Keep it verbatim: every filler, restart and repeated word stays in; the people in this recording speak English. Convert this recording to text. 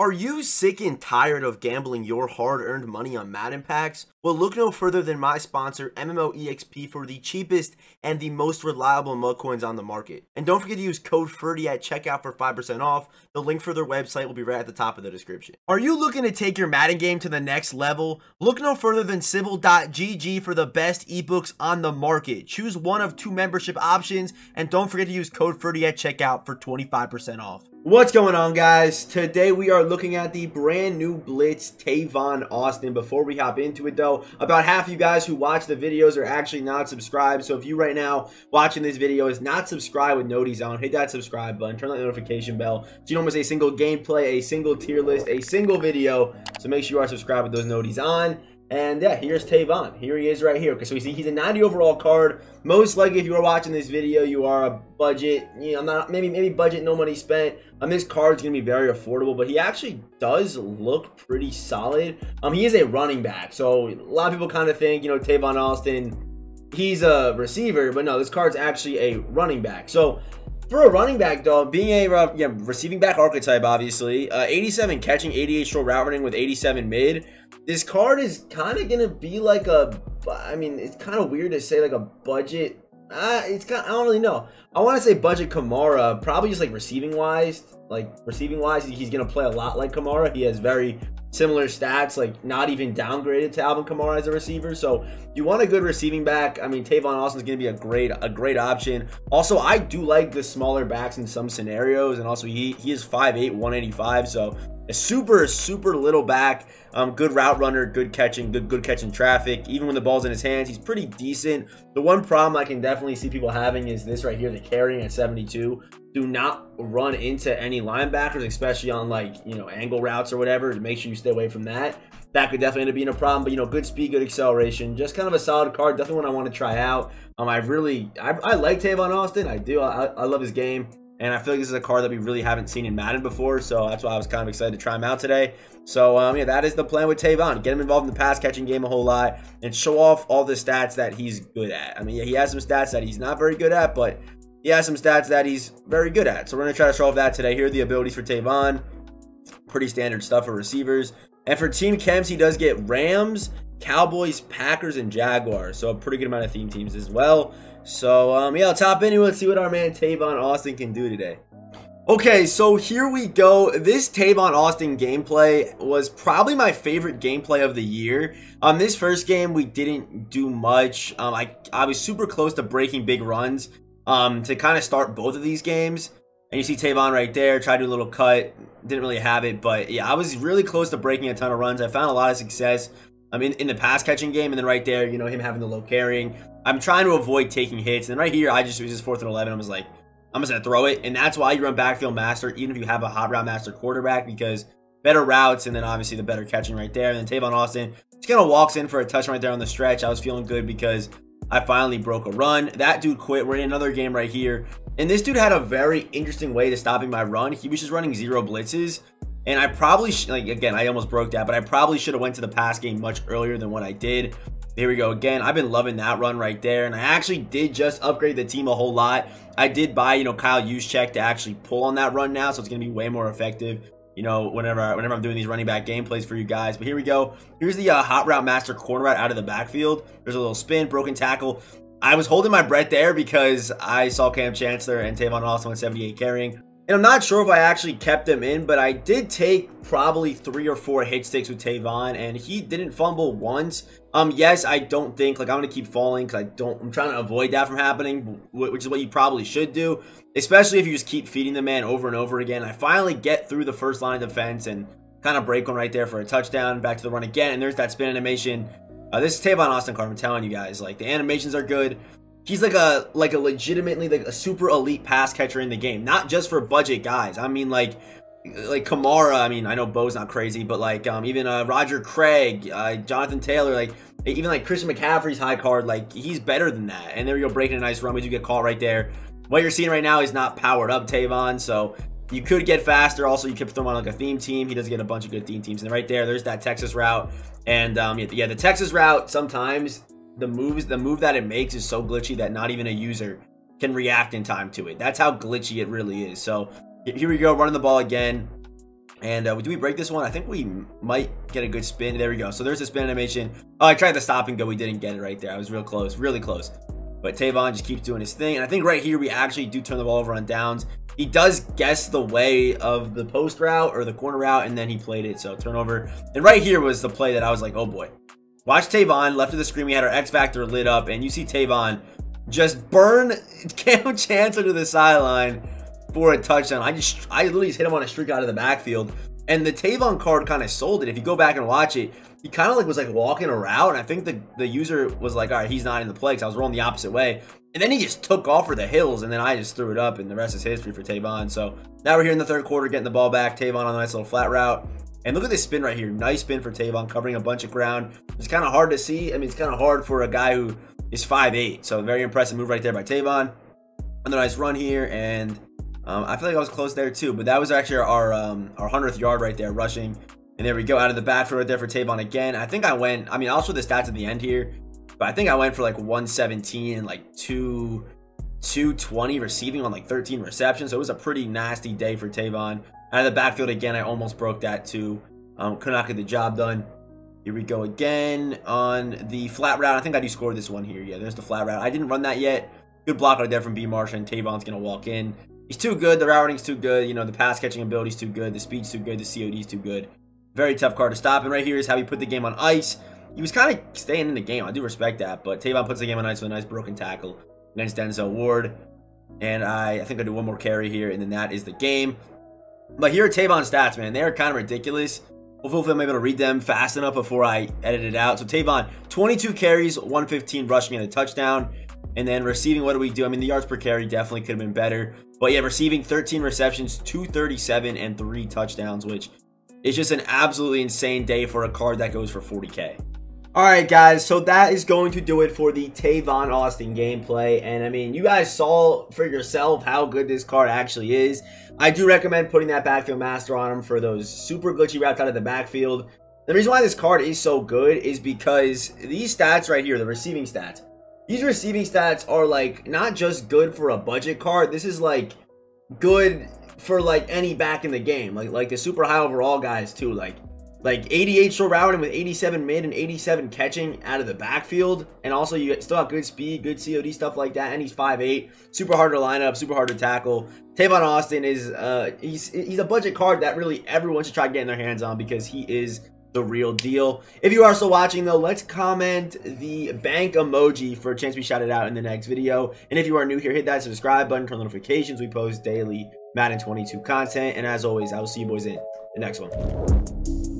Are you sick and tired of gambling your hard-earned money on Madden packs? Well, look no further than my sponsor, M M O E X P, for the cheapest and the most reliable mug coins on the market. And don't forget to use code FERDY at checkout for five percent off. The link for their website will be right at the top of the description. Are you looking to take your Madden game to the next level? Look no further than Civil dot G G for the best ebooks on the market. Choose one of two membership options, and don't forget to use code FERDY at checkout for twenty-five percent off. What's going on, guys? Today we are looking at the brand new Blitz Tavon Austin. Before we hop into it though, about half of you guys who watch the videos are actually not subscribed. So if you right now watching this video is not subscribed with noties on, hit that subscribe button, turn that notification bell so you don't miss a single gameplay, a single tier list, a single video. So make sure you are subscribed with those noties on. And yeah, here's Tavon. Here he is right here. Okay, so you see he's a ninety overall card. Most likely, if you are watching this video, you are a budget, you know, not maybe maybe budget, no money spent. Um, this card's gonna be very affordable, but he actually does look pretty solid. Um, he is a running back, so a lot of people kind of think, you know, Tavon Austin, he's a receiver, but no, this card's actually a running back. So for a running back, though, being a uh, yeah, receiving back archetype, obviously, uh, eighty-seven catching, eighty-eight short route running with eighty-seven mid, this card is kind of going to be like a, I mean, it's kind of weird to say like a budget, uh, it's kind of, I don't really know. I want to say budget Kamara, probably just like receiving-wise, like receiving-wise, he's going to play a lot like Kamara. He has very similar stats, like not even downgraded to Alvin Kamara as a receiver. So you want a good receiving back. I mean, Tavon Austin is going to be a great, a great option. Also, I do like the smaller backs in some scenarios. And also he, he is five eight, one eighty-five. So a super, super little back, um, good route runner, good catching, good, good catching traffic. Even when the ball's in his hands, he's pretty decent. The one problem I can definitely see people having is this right here, the carrying at seventy-two. Do not run into any linebackers, especially on like, you know, angle routes or whatever. To make sure you stay away from that. That could definitely end up being a problem, but you know, good speed, good acceleration, just kind of a solid card. Definitely one I want to try out. Um, I really, I, I like Tavon Austin. I do. I, I love his game. And I feel like this is a card that we really haven't seen in Madden before, so that's why I was kind of excited to try him out today. So, um, yeah, that is the plan with Tavon. Get him involved in the pass-catching game a whole lot and show off all the stats that he's good at. I mean, yeah, he has some stats that he's not very good at, but he has some stats that he's very good at. So we're going to try to show off that today. Here are the abilities for Tavon. Pretty standard stuff for receivers. And for team chems, he does get Rams, Cowboys, Packers, and Jaguars. So a pretty good amount of theme teams as well. So, um, yeah, I'll top in and let's see what our man Tavon Austin can do today. Okay, so here we go. This Tavon Austin gameplay was probably my favorite gameplay of the year. Um, this first game, we didn't do much. Um, I, I was super close to breaking big runs um, to kind of start both of these games. And you see Tavon right there, tried to do a little cut. Didn't really have it, but yeah, I was really close to breaking a ton of runs. I found a lot of success. I mean, in the pass catching game, and then right there, you know, him having the low carrying. I'm trying to avoid taking hits, and right here, I just it was just fourth and eleven. I was like, I'm just gonna throw it, and that's why you run backfield master, even if you have a hot route master quarterback, because better routes, and then obviously the better catching right there. And then Tavon Austin just kind of walks in for a touchdown right there on the stretch. I was feeling good because I finally broke a run. That dude quit. We're in another game right here, and this dude had a very interesting way to stopping my run. He was just running zero blitzes. And I probably, like, again, I almost broke that, but I probably should have went to the pass game much earlier than what I did. Here we go again. I've been loving that run right there. And I actually did just upgrade the team a whole lot. I did buy, you know, Kyle Juszczyk to actually pull on that run now. So it's going to be way more effective, you know, whenever, I, whenever I'm doing these running back gameplays for you guys. But here we go. Here's the uh, hot route master corner route out of the backfield. There's a little spin, broken tackle. I was holding my breath there because I saw Cam Chancellor and Tavon Austin with seventy-eight carrying. And I'm not sure if I actually kept him in, but I did take probably three or four hit sticks with Tavon, and he didn't fumble once. Um, yes, I don't think, like, I'm going to keep falling because I don't, I'm trying to avoid that from happening, which is what you probably should do, especially if you just keep feeding the man over and over again. I finally get through the first line of defense and kind of break one right there for a touchdown, back to the run again, and there's that spin animation. Uh, this is Tavon Austin card, I'm telling you guys, like, the animations are good. He's like a like a legitimately like a super elite pass catcher in the game, not just for budget guys. I mean, like like Kamara. I mean, I know Bo's not crazy, but like um even uh, Roger Craig, uh, Jonathan Taylor, like even like Christian McCaffrey's high card, like he's better than that. And there you go, breaking a nice run. We do get caught right there. What you're seeing right now is not powered up Tavon, so you could get faster. Also, you could throw him on like a theme team. He does get a bunch of good theme teams. And right there, there's that Texas route. And um yeah, yeah the Texas route sometimes. The moves, the move that it makes is so glitchy that not even a user can react in time to it. That's how glitchy it really is. So here we go, running the ball again. And uh, do we break this one? I think we might get a good spin. There we go. So there's the spin animation. Oh, I tried the stopping, though. We didn't get it right there. I was real close, really close. But Tavon just keeps doing his thing. And I think right here, we actually do turn the ball over on downs. He does guess the way of the post route or the corner route, and then he played it. So turnover. And right here was the play that I was like, oh, boy. Watch Tavon. Left of the screen, we had our X-Factor lit up. And you see Tavon just burn Cam Chancellor to the sideline for a touchdown. I just, I literally just hit him on a streak out of the backfield, and the Tavon card kind of sold it. If you go back and watch it, he kind of like was like walking around, and I think the the user was like, all right, he's not in the play, because I was rolling the opposite way, and then he just took off for the hills, and then I just threw it up, and the rest is history for Tavon. So now we're here in the third quarter, getting the ball back. Tavon on a nice little flat route, and look at this spin right here. Nice spin for Tavon, covering a bunch of ground. It's kind of hard to see. I mean, it's kind of hard for a guy who is five eight, so very impressive move right there by Tavon. Another nice run here, and Um, I feel like I was close there too, but that was actually our um, our hundredth yard right there, rushing. And there we go, out of the backfield right there for Tavon again. I think I went, I mean, I'll show the stats at the end here, but I think I went for like one seventeen and like two twenty receiving on like thirteen receptions. So it was a pretty nasty day for Tavon. Out of the backfield again, I almost broke that too. Um, could not get the job done. Here we go again on the flat route. I think I do score this one here. Yeah, there's the flat route. I didn't run that yet. Good block right there from B. Marshall, and Tavon's going to walk in. He's too good. The route running's too good. You know, the pass catching ability's too good. The speed's too good. The C O D's too good. Very tough card to stop. And right here is how he put the game on ice. He was kind of staying in the game. I do respect that. But Tavon puts the game on ice with a nice broken tackle against Denzel Ward. And I, I think I do one more carry here, and then that is the game. But here are Tavon's stats, man. They are kind of ridiculous. Hopefully I'm able to read them fast enough before I edit it out. So Tavon, twenty-two carries, one fifteen rushing, and a touchdown. And then receiving, what do we do? I mean, the yards per carry definitely could have been better. But yeah, receiving thirteen receptions, two thirty-seven, and three touchdowns, which is just an absolutely insane day for a card that goes for forty K. All right, guys, so that is going to do it for the Tavon Austin gameplay. And I mean, you guys saw for yourself how good this card actually is. I do recommend putting that backfield master on him for those super glitchy routes out of the backfield. The reason why this card is so good is because these stats right here, the receiving stats, these receiving stats are like not just good for a budget card. This is like good for like any back in the game, like like the super high overall guys too, like like eighty-eight short routing with eighty-seven mid and eighty-seven catching out of the backfield. And also you still have good speed, good C O D, stuff like that. And he's five eight, super hard to line up, super hard to tackle. Tavon Austin is uh he's he's a budget card that really everyone should try getting their hands on, because he is the real deal. If you are still watching though, let's comment the bank emoji for a chance to be shouted out in the next video. And if you are new here, hit that subscribe button, turn on notifications. We post daily Madden twenty-two content, and as always, I will see you boys in the next one.